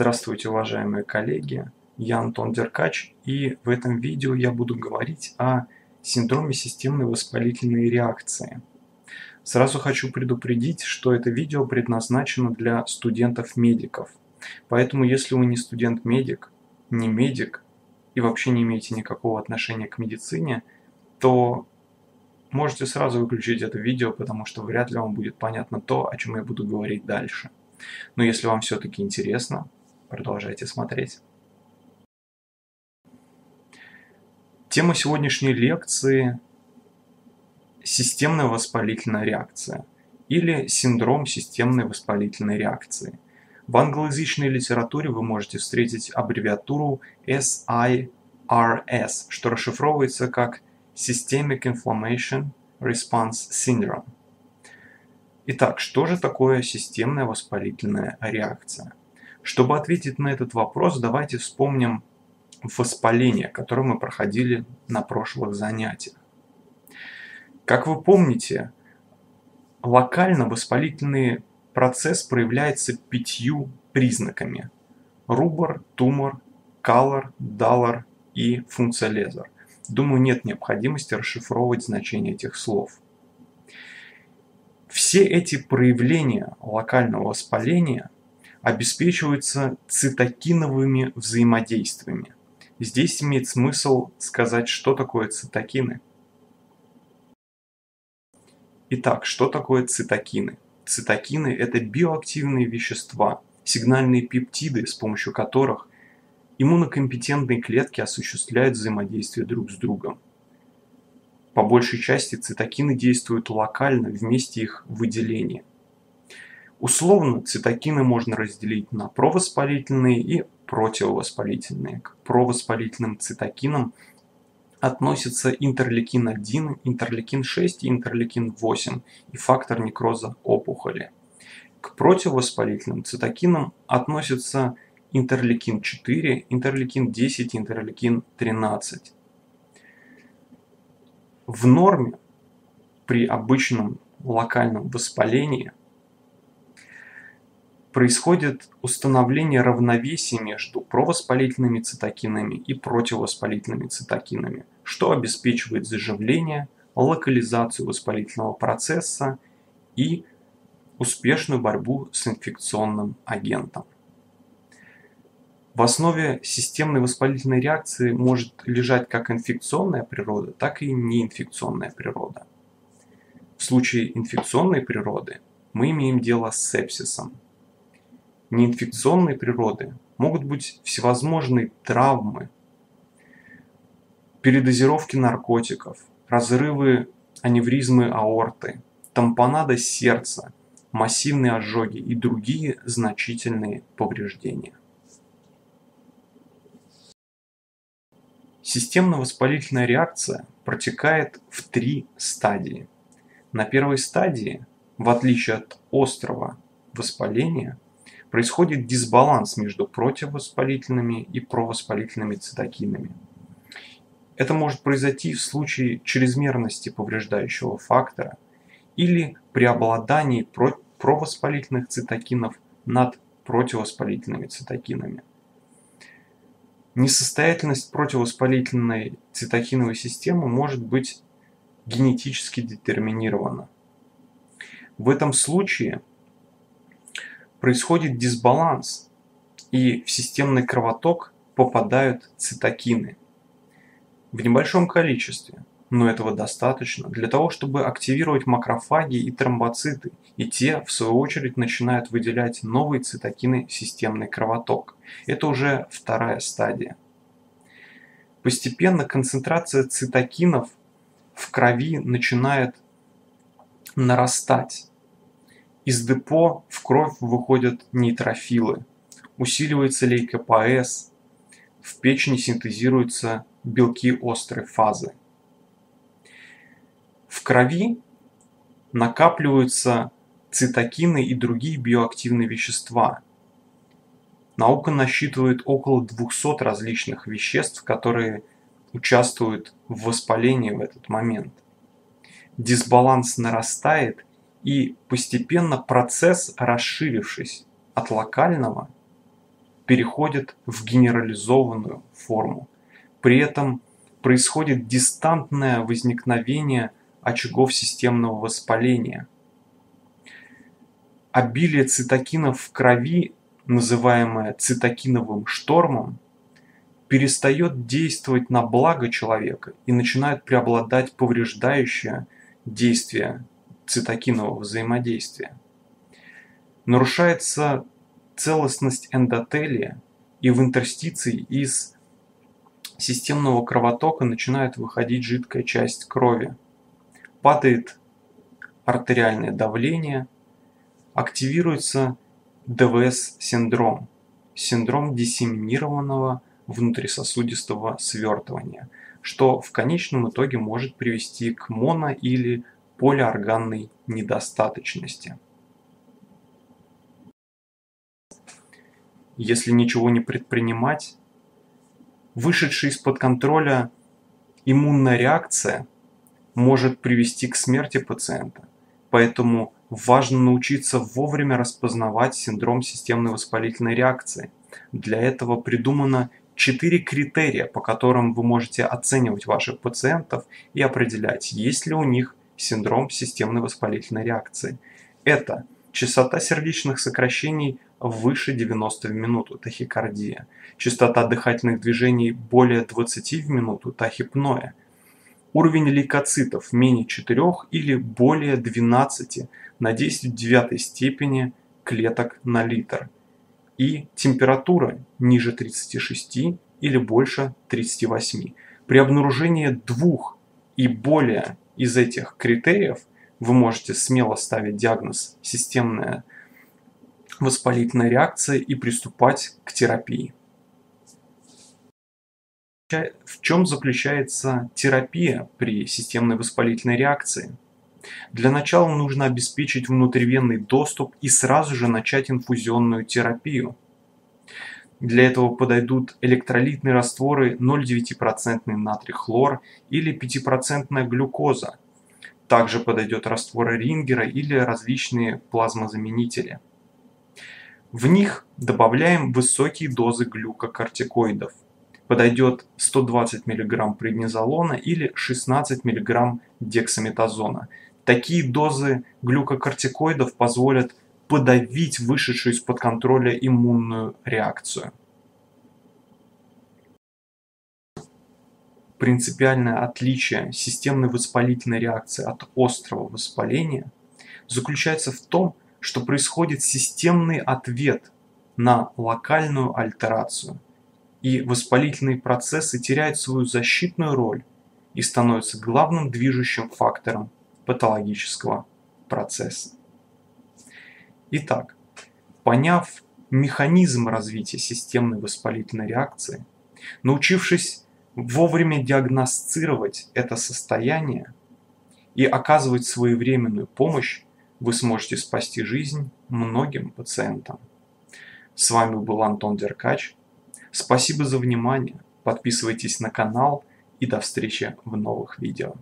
Здравствуйте, уважаемые коллеги! Я Антон Деркач, и в этом видео я буду говорить о синдроме системной воспалительной реакции. Сразу хочу предупредить, что это видео предназначено для студентов-медиков. Поэтому, если вы не студент-медик, не медик и вообще не имеете никакого отношения к медицине, то можете сразу выключить это видео, потому что вряд ли вам будет понятно то, о чем я буду говорить дальше. Но если вам все-таки интересно, продолжайте смотреть. Тема сегодняшней лекции – системная воспалительная реакция или синдром системной воспалительной реакции. В англоязычной литературе вы можете встретить аббревиатуру SIRS, что расшифровывается как Systemic Inflammation Response Syndrome. Итак, что же такое системная воспалительная реакция? Чтобы ответить на этот вопрос, давайте вспомним воспаление, которое мы проходили на прошлых занятиях. Как вы помните, локально воспалительный процесс проявляется 5 признаками: рубор, тумор, калор, далор и функция лезер. Думаю, нет необходимости расшифровывать значение этих слов. Все эти проявления локального воспаления обеспечиваются цитокиновыми взаимодействиями. Здесь имеет смысл сказать, что такое цитокины. Итак, что такое цитокины? Цитокины – это биоактивные вещества, сигнальные пептиды, с помощью которых иммунокомпетентные клетки осуществляют взаимодействие друг с другом. По большей части цитокины действуют локально в месте их выделения. Условно цитокины можно разделить на провоспалительные и противовоспалительные. К провоспалительным цитокинам относятся интерлейкин-1, интерлейкин-6 и интерлейкин-8 и фактор некроза опухоли. К противовоспалительным цитокинам относятся интерлейкин-4, интерлейкин-10 и интерлейкин-13. В норме при обычном локальном воспалении происходит установление равновесия между провоспалительными цитокинами и противовоспалительными цитокинами, что обеспечивает заживление, локализацию воспалительного процесса и успешную борьбу с инфекционным агентом. В основе системной воспалительной реакции может лежать как инфекционная природа, так и неинфекционная природа. В случае инфекционной природы мы имеем дело с сепсисом. Неинфекционной природы могут быть всевозможные травмы, передозировки наркотиков, разрывы аневризмы аорты, тампонада сердца, массивные ожоги и другие значительные повреждения. Системно-воспалительная реакция протекает в 3 стадии. На первой стадии, в отличие от острого воспаления, происходит дисбаланс между противовоспалительными и провоспалительными цитокинами. Это может произойти в случае чрезмерности повреждающего фактора или преобладании провоспалительных цитокинов над противовоспалительными цитокинами. Несостоятельность противовоспалительной цитокиновой системы может быть генетически детерминирована. В этом случае происходит дисбаланс, и в системный кровоток попадают цитокины в небольшом количестве, но этого достаточно для того, чтобы активировать макрофаги и тромбоциты, и те, в свою очередь, начинают выделять новые цитокины в системный кровоток. Это уже 2 стадия. Постепенно концентрация цитокинов в крови начинает нарастать. Из депо в кровь выходят нейтрофилы, усиливается лейкопоэз, в печени синтезируются белки острой фазы. В крови накапливаются цитокины и другие биоактивные вещества. Наука насчитывает около 200 различных веществ, которые участвуют в воспалении в этот момент. Дисбаланс нарастает, и постепенно процесс, расширившись от локального, переходит в генерализованную форму. При этом происходит дистантное возникновение очагов системного воспаления. Обилие цитокинов в крови, называемое цитокиновым штормом, перестает действовать на благо человека и начинает преобладать повреждающее действие цитокинового взаимодействия. Нарушается целостность эндотелия, и в интерстиции из системного кровотока начинает выходить жидкая часть крови. Падает артериальное давление, активируется ДВС-синдром, синдром диссеминированного внутрисосудистого свертывания, что в конечном итоге может привести к моно- или полиорганной недостаточности. Если ничего не предпринимать, вышедшая из-под контроля иммунная реакция может привести к смерти пациента, поэтому важно научиться вовремя распознавать синдром системной воспалительной реакции. Для этого придумано 4 критерия, по которым вы можете оценивать ваших пациентов и определять, есть ли у них синдром системной воспалительной реакции. Это частота сердечных сокращений выше 90 в минуту, тахикардия, частота дыхательных движений более 20 в минуту, тахипноэ, уровень лейкоцитов менее 4 или более 12 на 10^9 степени клеток на литр и температура ниже 36 или больше 38. При обнаружении 2 и более из этих критериев вы можете смело ставить диагноз «системная воспалительная реакция» и приступать к терапии. В чем заключается терапия при системной воспалительной реакции? Для начала нужно обеспечить внутривенный доступ и сразу же начать инфузионную терапию. Для этого подойдут электролитные растворы 0,9% натрий хлор или 5% глюкоза. Также подойдет раствор Рингера или различные плазмозаменители. В них добавляем высокие дозы глюкокортикоидов. Подойдет 120 мг преднизолона или 16 мг дексаметазона. Такие дозы глюкокортикоидов позволят подавить вышедшую из-под контроля иммунную реакцию. Принципиальное отличие системной воспалительной реакции от острого воспаления заключается в том, что происходит системный ответ на локальную альтерацию, и воспалительные процессы теряют свою защитную роль и становятся главным движущим фактором патологического процесса. Итак, поняв механизм развития системной воспалительной реакции, научившись вовремя диагностировать это состояние и оказывать своевременную помощь, вы сможете спасти жизнь многим пациентам. С вами был Антон Деркач. Спасибо за внимание, подписывайтесь на канал и до встречи в новых видео.